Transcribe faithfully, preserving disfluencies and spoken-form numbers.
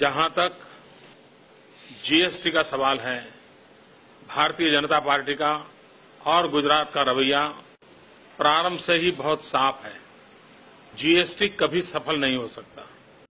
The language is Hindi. जहां तक जीएसटी का सवाल है, भारतीय जनता पार्टी का और गुजरात का रवैया प्रारंभ से ही बहुत साफ है। जीएसटी कभी सफल नहीं हो सकता।